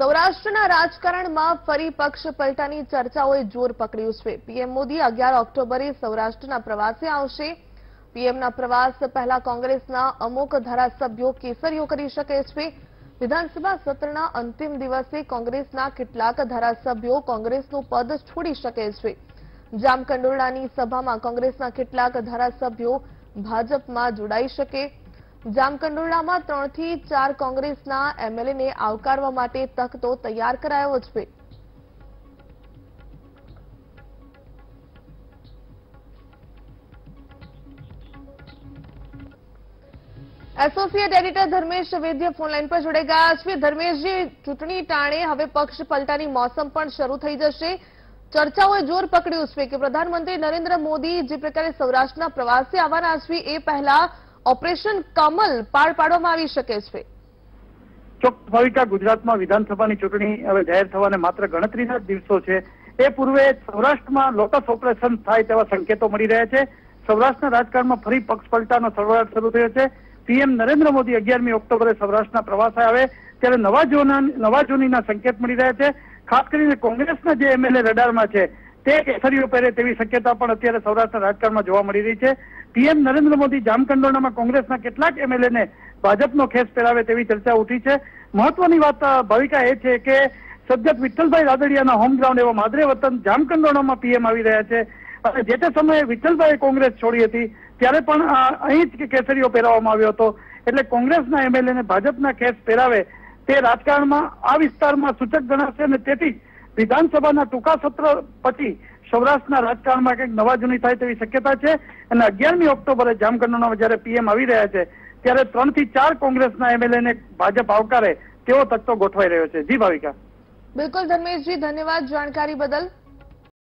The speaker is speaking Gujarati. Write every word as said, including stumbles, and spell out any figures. સૌરાષ્ટ્રના રાજકારણમાં ફરી પક્ષ પલટાની ચર્ચાઓએ જોર પકડ્યું છે। પીએમ મોદી અગિયાર ઓક્ટોબરે સૌરાષ્ટ્રના પ્રવાસે આવશે। પીએમના પ્રવાસ પહેલા કોંગ્રેસના અમુક ધારાસભ્યો કેસરીઓ કરી શકે છે। વિધાનસભા સત્રના અંતિમ દિવસે કોંગ્રેસના કેટલાક ધારાસભ્યો કોંગ્રેસનું પદ છોડી શકે છે। જામકંડોરાની સભામાં કોંગ્રેસના કેટલાક ધારાસભ્યો ભાજપમાં જોડાઈ શકે। જામકંડોરામાં ત્રણ થી ચાર કોંગ્રેસના એમએલએ ને આવકારવા માટે તક તો તૈયાર કરાયો છે। Associate editor Dharmesh Vaidya phone line પર જોડાઈ ગયા છે। ધર્મેશજી, ચૂંટણી ટાણે હવે પક્ષ પલટાની મોસમ પણ શરૂ થઈ જશે। ચર્ચાઓએ જોર પકડ્યું છે કે પ્રધાનમંત્રી નરેન્દ્ર મોદી જે પ્રકારે સૌરાષ્ટ્રના પ્રવાસે આવવાના છે એ પહેલા ऑपरेशन कमल पार पाडवामां आवी शके छे। चोक्कस भाविका, गुजरात में विधानसभानी चूंटणी हवे जाहिर थवाने मात्र गणतरीना दिवसो छे। ए पूर्वे सौराष्ट्रमां लोटस ऑपरेशन थाय तेवा संकेतो मळी रह्या छे। सौराष्ट्रना राजकारणमां फरी पक्ष पलटानो सरवाळ शरू थयो छे। पीएम नरेन्द्र मोदी अगियारमी ऑक्टोबरे सौराष्ट्रना प्रवासे आवे त्यारे नवा जोना नवा जोनीना संकेत मळी रह्या छे। खास करीने कोंग्रेसना जे एमएलए रडारमां छे તે કેસરીઓ પહેરે તેવી શક્યતા પણ અત્યારે સૌરાષ્ટ્રના રાજકારણમાં જોવા મળી રહી છે। પીએમ નરેન્દ્ર મોદી જામકંડોરણામાં કોંગ્રેસના કેટલાક એમએલએને ભાજપનો ખેસ પહેરાવે તેવી ચર્ચા ઉઠી છે। મહત્વની વાત ભાવિકા એ છે કે સદગત વિઠ્ઠલભાઈ રાદડિયાના હોમગ્રાઉન્ડ એવા માદરે વતન જામકંડોરણામાં પીએમ આવી રહ્યા છે। અને જે તે સમયે વિઠ્ઠલભાઈએ કોંગ્રેસ છોડી હતી ત્યારે પણ અહીં જ કેસરીઓ પહેરાવવામાં આવ્યો હતો। એટલે કોંગ્રેસના એમએલએને ભાજપના ખેસ પહેરાવે તે રાજકારણમાં આ વિસ્તારમાં સૂચક ગણાશે અને તેથી विधानसभा टूंका सत्र पछी सौराष्ट्रना राजकारणमां कंईक नवा जूनी थाय तेवी शक्यता छे। अने अगियारमी ऑक्टोबरे जामकंडोरणामां ज्यारे पीएम आवी रह्या छे त्यारे त्रण थी चार कोंग्रेसना एमएलए ने भाजप आवकारे तेवो तकतो गोठवाई रह्यो छे। जी भाविका। बिल्कुल धर्मेश जी, धन्यवाद जानकारी बदल।